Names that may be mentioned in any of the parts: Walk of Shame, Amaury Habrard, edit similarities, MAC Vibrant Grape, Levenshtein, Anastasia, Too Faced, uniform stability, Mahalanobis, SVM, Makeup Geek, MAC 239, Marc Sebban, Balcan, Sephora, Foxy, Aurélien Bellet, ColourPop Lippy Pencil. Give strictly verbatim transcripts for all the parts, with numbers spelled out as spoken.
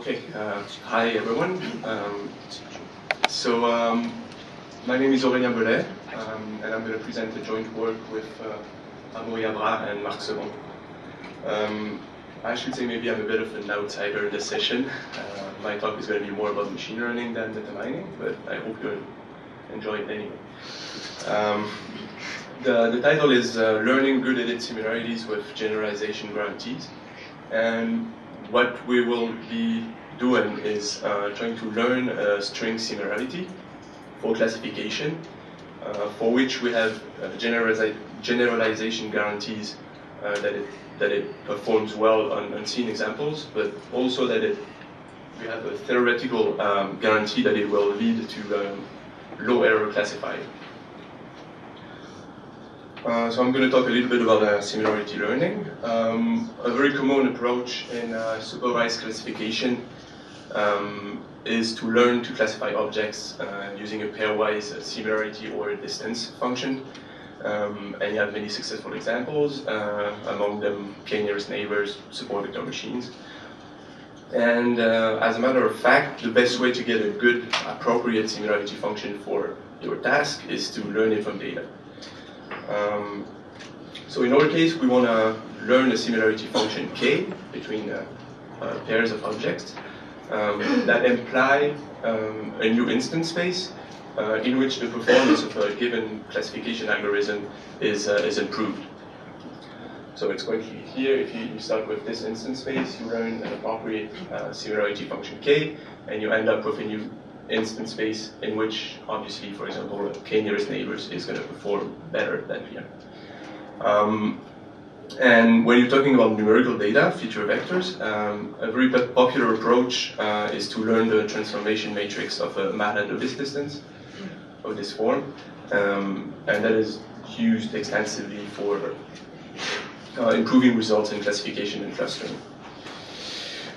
Okay, uh, hi everyone. Um, so um, my name is Aurélien Bellet, um, and I'm going to present a joint work with uh, Amaury Habrard and Marc Sebban. Um, I should say maybe I'm a bit of an outsider in this session. Uh, my talk is going to be more about machine learning than data mining, but I hope you'll enjoy it anyway. Um, the, the title is uh, Learning Good Edit Similarities with Generalization Guarantees. And what we will be doing is uh, trying to learn a string similarity for classification, uh, for which we have uh, generaliza generalization guarantees uh, that it that it performs well on unseen examples, but also that it we have a theoretical um, guarantee that it will lead to um, low error classifying. Uh, so I'm going to talk a little bit about uh, similarity learning. Um, a very common approach in uh, supervised classification um, is to learn to classify objects uh, using a pairwise similarity or distance function. Um, and you have many successful examples, uh, among them k nearest neighbors, support vector machines. And uh, as a matter of fact, the best way to get a good, appropriate similarity function for your task is to learn it from data. Um, so in our case, we want to learn a similarity function k between uh, uh, pairs of objects um, that imply um, a new instance space uh, in which the performance of a given classification algorithm is, uh, is improved. So it's going to be here, if you, you start with this instance space, you learn an appropriate uh, similarity function k, and you end up with a new instance space in which, obviously, for example, k nearest neighbors is going to perform better than here. Um, and when you're talking about numerical data, feature vectors, um, a very popular approach uh, is to learn the transformation matrix of a Mahalanobis distance of this form, um, and that is used extensively for uh, improving results in classification and clustering.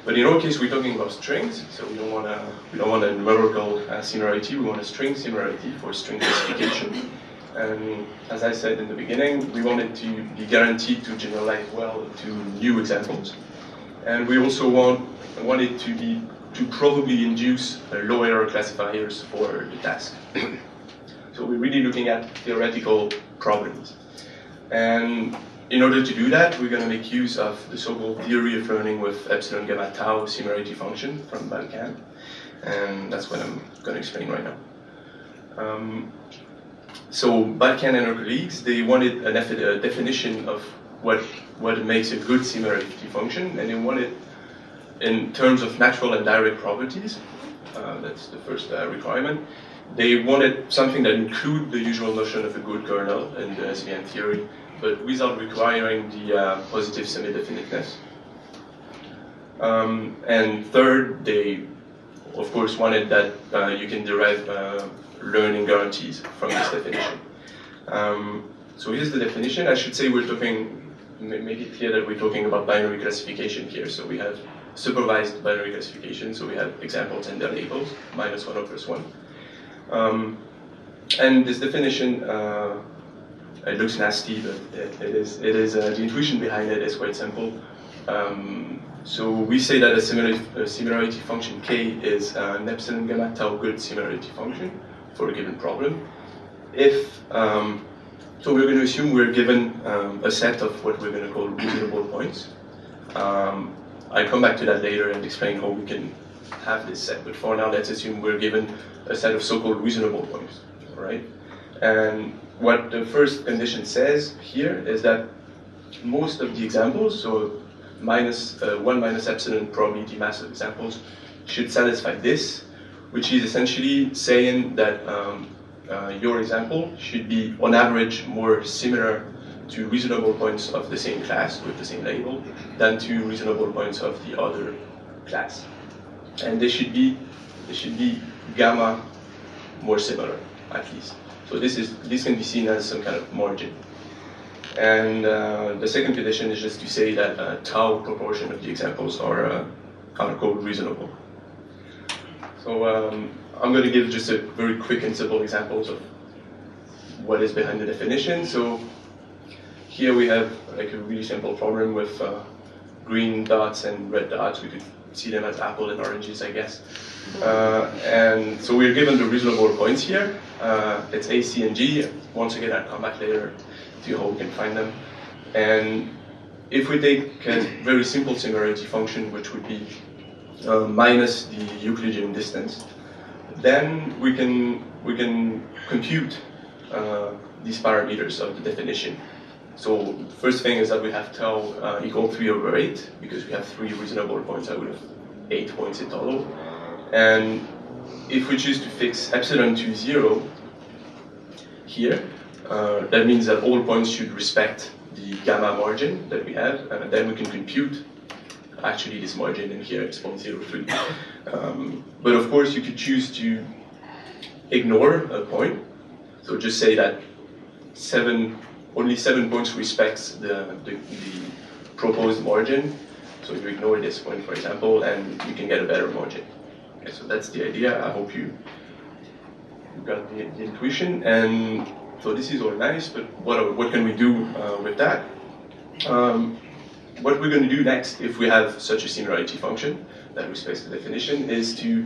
But in our case, we're talking about strings, so we don't want a we don't want a numerical uh, similarity. We want a string similarity for string classification. And as I said in the beginning, we want it to be guaranteed to generalize well to new examples, and we also want want it to be to probably induce uh, low error classifiers for the task. So we're really looking at theoretical problems, and in order to do that, we're going to make use of the so-called theory of learning with epsilon gamma tau similarity function from Balcan, and that's what I'm going to explain right now. Um, so Balcan and her colleagues, they wanted a, a definition of what what makes a good similarity function, and they wanted in terms of natural and direct properties. Uh, that's the first uh, requirement. They wanted something that include the usual notion of a good kernel in the S V M theory, but without requiring the uh, positive semi-definiteness. Um, and third, they, of course, wanted that uh, you can derive uh, learning guarantees from this definition. Um, so here's the definition. I should say we're talking, make it clear that we're talking about binary classification here. So we have supervised binary classification, so we have examples and their labels, minus one or plus one. Um, and this definition, uh, it looks nasty, but it, it is, it is uh, the intuition behind it is quite simple. Um, so we say that a, similar, a similarity function k is uh, an epsilon gamma tau good similarity function for a given problem. If um, so, we're going to assume we're given um, a set of what we're going to call reasonable points. Um, I come back to that later and explain how we can have this set. But for now, let's assume we're given a set of so-called reasonable points. All right, and what the first condition says here is that most of the examples, so minus, uh, one minus epsilon probably the mass of examples, should satisfy this, which is essentially saying that um, uh, your example should be on average more similar to reasonable points of the same class with the same label than to reasonable points of the other class, and they should be they should be gamma more similar at least. So this is this can be seen as some kind of margin. And uh, the second condition is just to say that uh, tau proportion of the examples are uh, are called reasonable. So um, I'm going to give just a very quick and simple examples of what is behind the definition. So here we have like a really simple problem with uh, green dots and red dots. We could see them as apple and oranges, I guess. Uh, and so we're given the reasonable points here. Uh, it's A, C, and G. Once again, I'll come back later to how we can find them. And if we take a very simple singularity function, which would be uh, minus the Euclidean distance, then we can we can compute uh, these parameters of the definition. So the first thing is that we have tau uh, equal three over eight, because we have three reasonable points. I would have eight points in total. And if we choose to fix epsilon to zero here, uh, that means that all points should respect the gamma margin that we have, and then we can compute actually this margin, and here it's zero point zero three. Um, but of course, you could choose to ignore a point, so just say that seven only seven points respects the, the, the proposed margin. So you ignore this point, for example, and you can get a better margin. Okay, so that's the idea. I hope you got the, the intuition. And so this is all nice, but what, what can we do uh, with that? Um, what we're going to do next, if we have such a similarity function that respects the definition, is to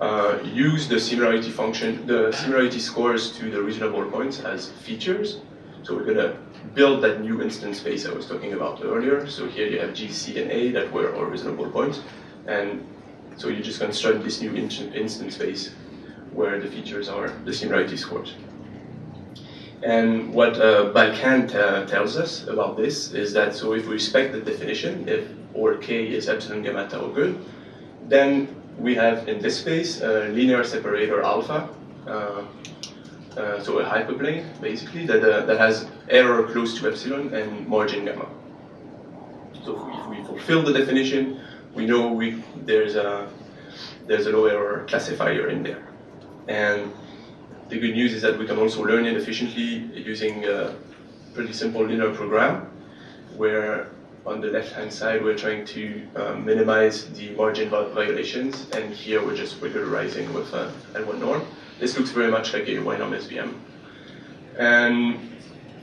uh, use the similarity function, the similarity scores to the reasonable points as features. So we're going to build that new instance space I was talking about earlier. So here you have G, C, and A that were all reasonable points. And so you just construct this new instance space where the features are the similarity scores. And what uh, Balcan uh, tells us about this is that, so if we respect the definition, if or K is epsilon gamma tau good, then we have in this space a linear separator alpha. Uh, Uh, so a hyperplane, basically, that, uh, that has error close to epsilon and margin gamma. So if we fulfill the definition, we know we, there's, a, there's a low error classifier in there. And the good news is that we can also learn it efficiently using a pretty simple linear program, where on the left-hand side, we're trying to uh, minimize the margin violations, and here we're just regularizing with uh, L one norm. This looks very much like a Y norm S V M. And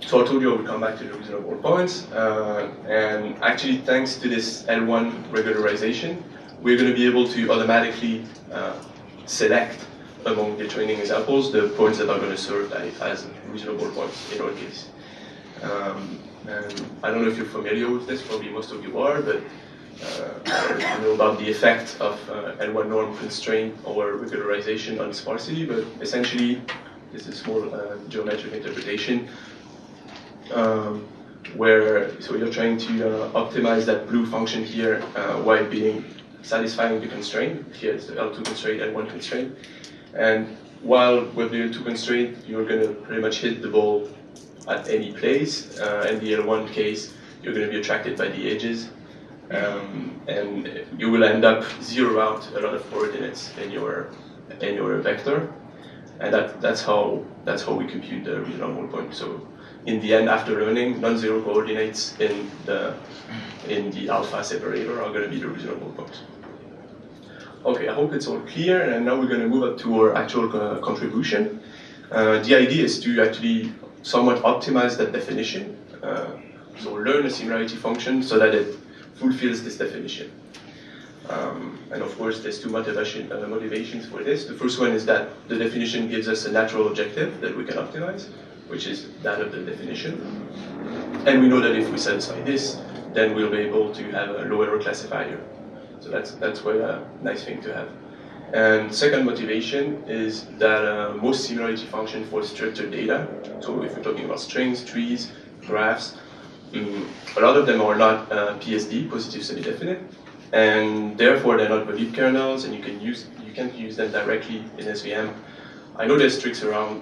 so I told you I would come back to the reasonable points. Uh, and actually, thanks to this L one regularization, we're going to be able to automatically uh, select among the training examples the points that are going to serve as reasonable points in our case. Um, and I don't know if you're familiar with this, probably most of you are, but Uh, I know about the effect of uh, L one norm constraint or regularization on sparsity, but essentially, this is more uh, geometric interpretation, um, where so you're trying to uh, optimize that blue function here uh, while being satisfying the constraint. Here it's the L two constraint, L one constraint, and while with the L two constraint, you're going to pretty much hit the ball at any place. Uh, in the L one case, you're going to be attracted by the edges. Um, and you will end up zero out a lot of coordinates in your in your vector, and that that's how that's how we compute the reasonable point. So, in the end, after learning, non-zero coordinates in the in the alpha separator are going to be the reasonable points. Okay, I hope it's all clear. And now we're going to move up to our actual uh, contribution. Uh, the idea is to actually somewhat optimize that definition. Uh, so learn a similarity function so that it fulfills this definition. Um, and of course, there's two motivation, uh, motivations for this. The first one is that the definition gives us a natural objective that we can optimize, which is that of the definition. And we know that if we satisfy this, then we'll be able to have a low error classifier. So that's, that's quite a nice thing to have. And second motivation is that uh, most similarity function for structured data, so if we're talking about strings, trees, graphs, Mm, a lot of them are not uh, P S D, positive semi-definite, and therefore they're not belief kernels, and you can use you can't use them directly in S V M. I know there's tricks around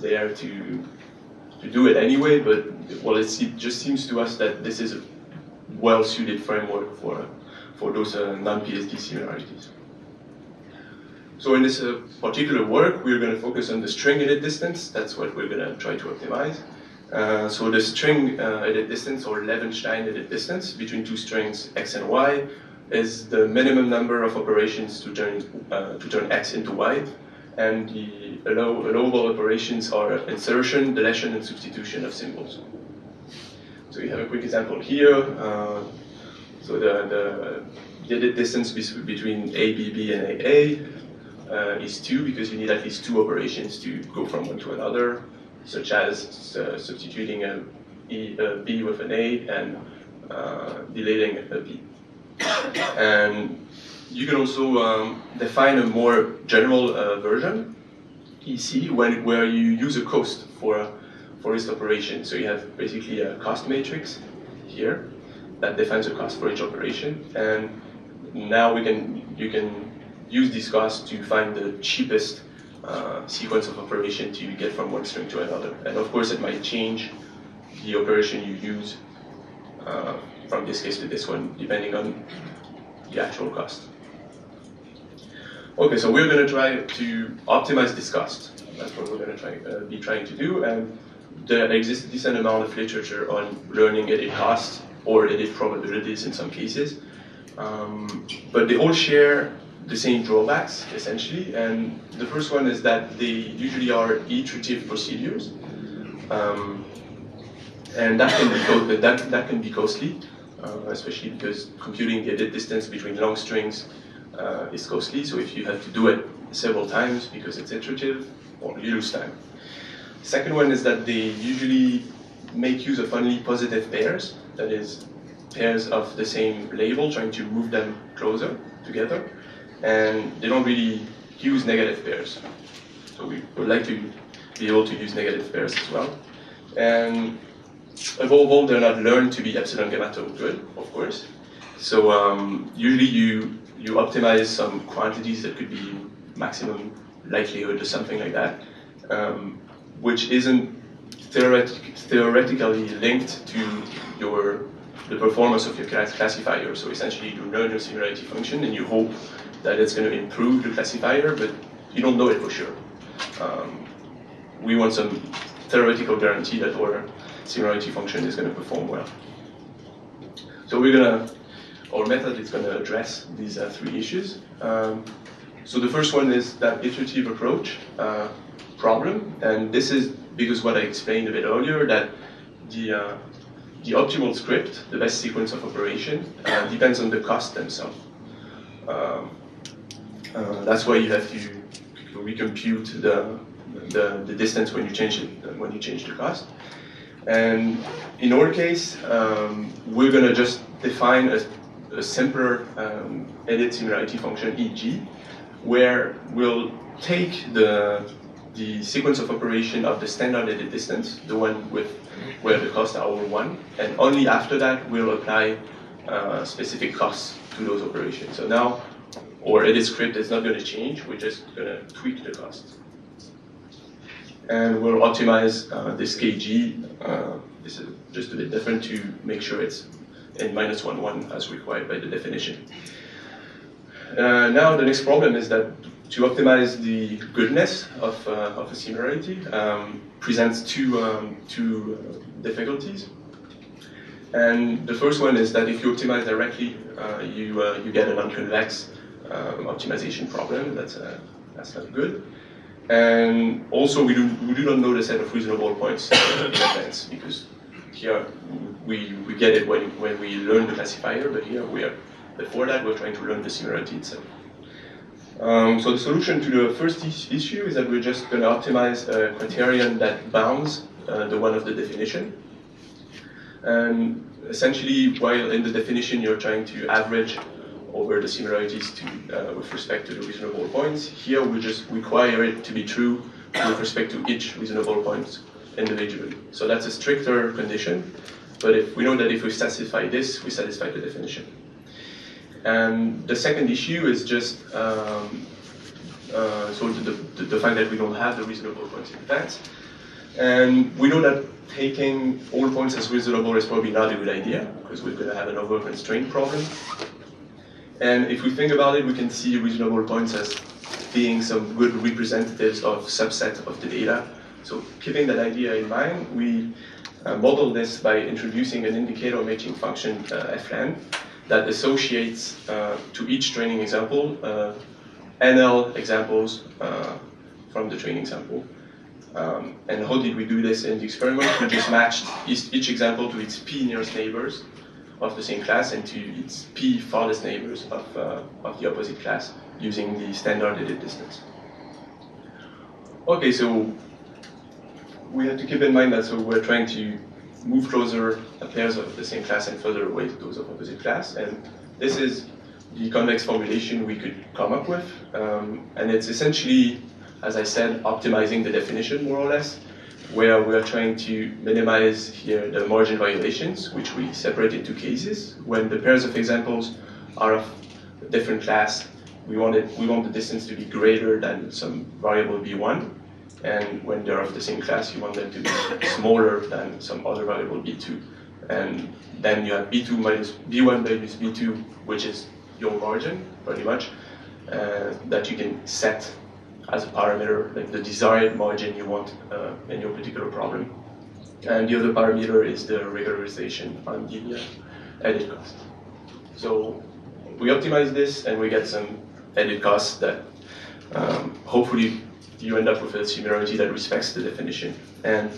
there to to do it anyway, but well, it's, it just seems to us that this is a well-suited framework for for those uh, non-P S D similarities. So in this uh, particular work, we're going to focus on the string init distance. That's what we're going to try to optimize. Uh, so the string uh, edit distance, or Levenshtein edit distance, between two strings x and y is the minimum number of operations to turn uh, to turn x into y, and the allow allowable operations are insertion, deletion, and substitution of symbols. So we have a quick example here. Uh, so the, the the distance between A B B and A A uh, is two, because you need at least two operations to go from one to another, such as uh, substituting a, e, a B with an A and uh, deleting a B. And you can also um, define a more general uh, version, E C, when, where you use a cost for, for this operation. So you have basically a cost matrix here that defines the cost for each operation, and now we can you can use these costs to find the cheapest uh, sequence of operation to get from one string to another. And of course, it might change the operation you use uh, from this case to this one, depending on the actual cost. Okay, so we're going to try to optimize this cost. That's what we're going to try uh, be trying to do. And there exists a decent amount of literature on learning edit costs or edit probabilities in some cases, um, but they all share the same drawbacks essentially. And the first one is that they usually are iterative procedures, um, and that can be that that can be costly, uh, especially because computing the edit distance between long strings uh, is costly. So if you have to do it several times because it's iterative, well, you lose time. Second one is that they usually make use of only positive pairs, that is, pairs of the same label, trying to move them closer together, and they don't really use negative pairs. So we would like to be able to use negative pairs as well. And above all, they're not learned to be epsilon gamma tau good, of course. So um, usually you, you optimize some quantities that could be maximum likelihood or something like that, um, which isn't theoretic, theoretically linked to your the performance of your classifier. So essentially, you learn your similarity function and you hope that it's going to improve the classifier, but you don't know it for sure. Um, we want some theoretical guarantee that our similarity function is going to perform well. So we're going to, our method is going to address these uh, three issues. Um, so the first one is that iterative approach uh, problem, and this is because what I explained a bit earlier, that the, uh, the optimal script, the best sequence of operation, uh, depends on the cost themselves. Um, uh, that's why you have to recompute the, the, the distance when you change it, when you change the cost. And in our case, um, we're going to just define a, a simpler um, edit similarity function, E G, where we'll take the the sequence of operation of the standard edit distance, the one with where the costs are all one, and only after that we'll apply uh, specific costs to those operations. So now our edit script is not going to change, we're just going to tweak the costs. And we'll optimize uh, this K G, uh, this is just a bit different, to make sure it's in minus one, one as required by the definition. Uh, now the next problem is that to optimize the goodness of, uh, of a similarity um, presents two, um, two uh, difficulties. And the first one is that if you optimize directly, uh, you, uh, you get a non-convex um, optimization problem. That's, uh, that's not good. And also, we do, we do not know the set of reasonable points uh, in advance, because here we, we get it when, when we learn the classifier, but here we are, before that, we're trying to learn the similarity itself. Um, so the solution to the first issue is that we're just going to optimize a criterion that bounds uh, the one of the definition. And essentially, while in the definition you're trying to average over the similarities to, uh, with respect to the reasonable points, here we just require it to be true with respect to each reasonable point individually. So that's a stricter condition, but if we know that if we satisfy this, we satisfy the definition. And the second issue is just um, uh, so the, the, the fact that we don't have the reasonable points in advance. And we know that taking all points as reasonable is probably not a good idea, because we're going to have an over-constraint problem. And if we think about it, we can see reasonable points as being some good representatives of subsets of the data. So keeping that idea in mind, we uh, model this by introducing an indicator matching function, uh, flan, that associates uh, to each training example uh, N L examples uh, from the training sample. Um, and how did we do this in the experiment? We just matched each, each example to its p nearest neighbors of the same class and to its p farthest neighbors of, uh, of the opposite class using the standard edit distance. Okay, so we have to keep in mind that so we're trying to move closer pairs of the same class and further away to those of opposite class, and this is the convex formulation we could come up with, um, and it's essentially, as I said, optimizing the definition more or less, where we are trying to minimize here the margin violations, which we separate into cases. When the pairs of examples are of a different class, we want, it, we want the distance to be greater than some variable b one, and when they're of the same class, you want them to be smaller than some other variable b two. And then you have b two minus b one minus b two, which is your margin, pretty much, uh, that you can set as a parameter, like the desired margin you want uh, in your particular problem. And the other parameter is the regularization on the uh, edit cost. So we optimize this and we get some edit costs that um, hopefully you end up with a similarity that respects the definition. And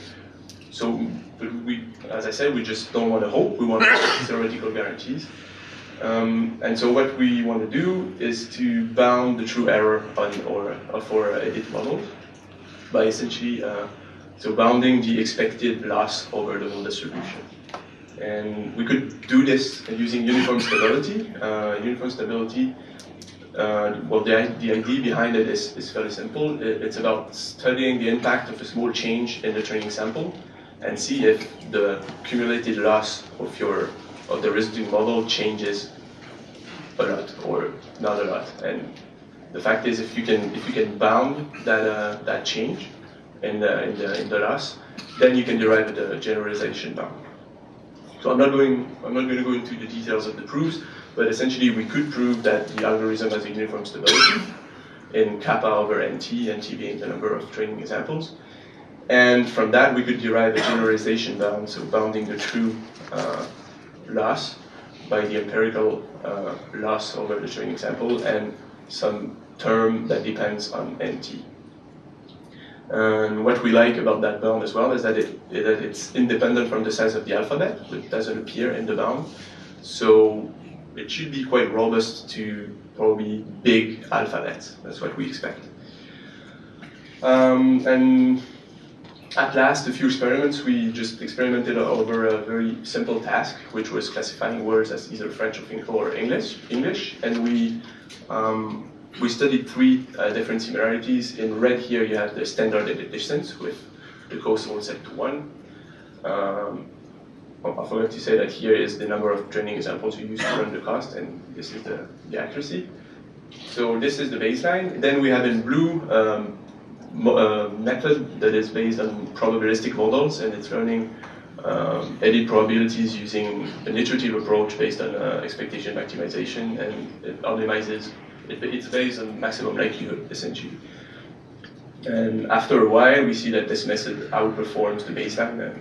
so, but we, as I said, we just don't want to hope, we want theoretical guarantees. Um, and so what we want to do is to bound the true error on or for edit models by essentially uh, so bounding the expected loss over the whole distribution. And we could do this using uniform stability. Uh, uniform stability, uh, well, the, the idea behind it is, is fairly simple. It, it's about studying the impact of a small change in the training sample and see if the cumulative loss of your of the residue model changes a lot or not a lot. And the fact is, if you can if you can bound that uh, that change in the, in the in the loss, then you can derive the generalization bound. So I'm not going I'm not going to go into the details of the proofs, but essentially we could prove that the algorithm has a uniform stability in kappa over nt, nt being the number of training examples. And from that we could derive a generalization bound, so bounding the true uh, loss by the empirical uh, loss over the training sample and some term that depends on nt. And what we like about that bound as well is that it that it's independent from the size of the alphabet, which doesn't appear in the bound. So it should be quite robust to probably big alphabets. That's what we expect. Um, and at last, a few experiments, we just experimented over a very simple task, which was classifying words as either French or English, English. and we um, we studied three uh, different similarities. In red here, you have the standard edit distance with the coastal set to one. Um, I forgot to say that here is the number of training examples you use to run the cost, and this is the, the accuracy. So this is the baseline. Then we have in blue, um, Uh, method that is based on probabilistic models, and it's learning um, edit probabilities using an iterative approach based on uh, expectation maximization, and it optimizes, it, it's based on maximum likelihood essentially. And after a while we see that this method outperforms the baseline. And,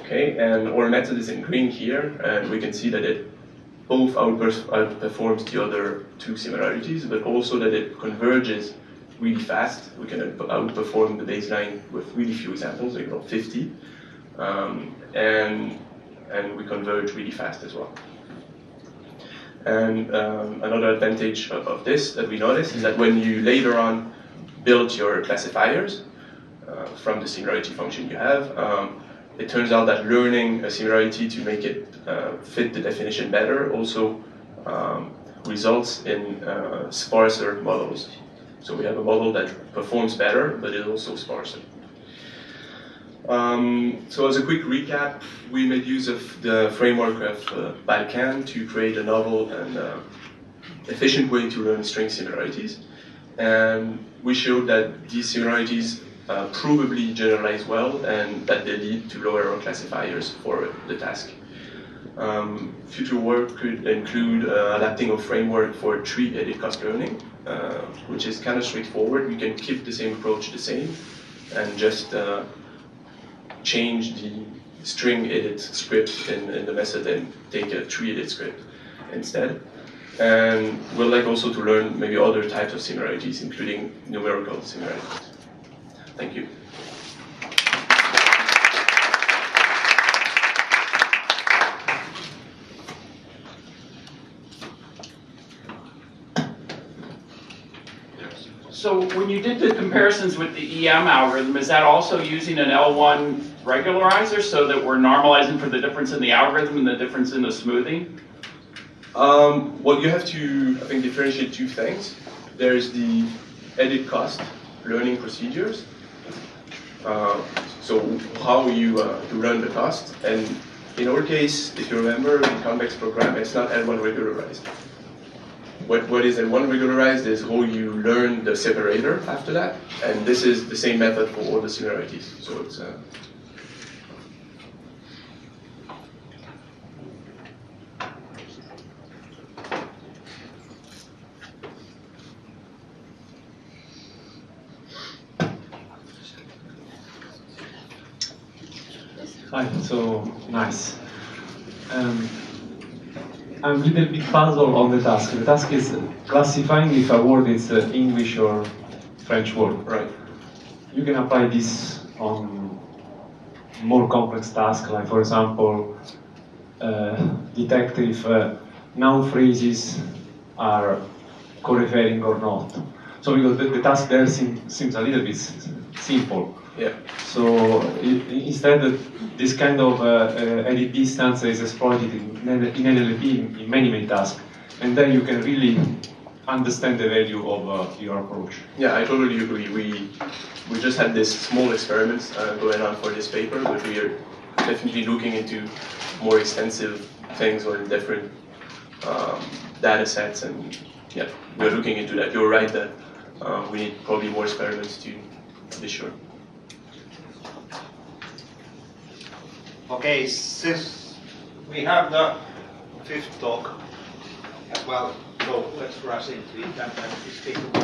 okay, and our method is in green here, and we can see that it both outperforms the other two similarities, but also that it converges really fast. We can outperform the baseline with really few examples, like about fifty, um, and and we converge really fast as well. And um, another advantage of, of this that we notice is that when you later on build your classifiers uh, from the similarity function you have, um, it turns out that learning a similarity to make it uh, fit the definition better also um, results in uh, sparser models. So we have a model that performs better, but it's also sparser. Um, so as a quick recap, we made use of the framework of uh, Balcan to create a novel and uh, efficient way to learn string similarities. And we showed that these similarities uh, provably generalize well and that they lead to low error classifiers for the task. Um, future work could include uh, adapting a framework for tree edit cost learning, uh, which is kind of straightforward. You can keep the same approach the same and just uh, change the string edit script in, in the method and take a tree edit script instead. And we'll like also to learn maybe other types of similarities, including numerical similarities. Thank you. So when you did the comparisons with the E M algorithm, is that also using an L one regularizer so that we're normalizing for the difference in the algorithm and the difference in the smoothing? Um, well, you have to, I think, differentiate two things. There's the edit cost, learning procedures. Uh, so how you, uh, you learn the cost. And in our case, if you remember, the convex program, it's not L one regularized. What, what is L one regularized is how you learn the separator after that, and this is the same method for all the similarities. So it's. Uh... Hi, so nice. Um, I'm a little bit puzzled on the task. The task is classifying if a word is uh, English or French word. Right. You can apply this on more complex tasks, like for example, uh, detect if uh, noun phrases are co-referring or not. So because the, the task there seem, seems a little bit simple. Yeah. So it, instead, uh, this kind of uh, uh, L E P stance is exploited in, in N L P in, in many, many tasks, and then you can really understand the value of uh, your approach. Yeah, I totally agree. We we just had this small experiment uh, going on for this paper, but we are definitely looking into more extensive things or different um, data sets, and yeah, we're looking into that. You're right that uh, we need probably more experiments to be sure. Okay, since we have the fifth talk, well, so let's rush into it and then we speak about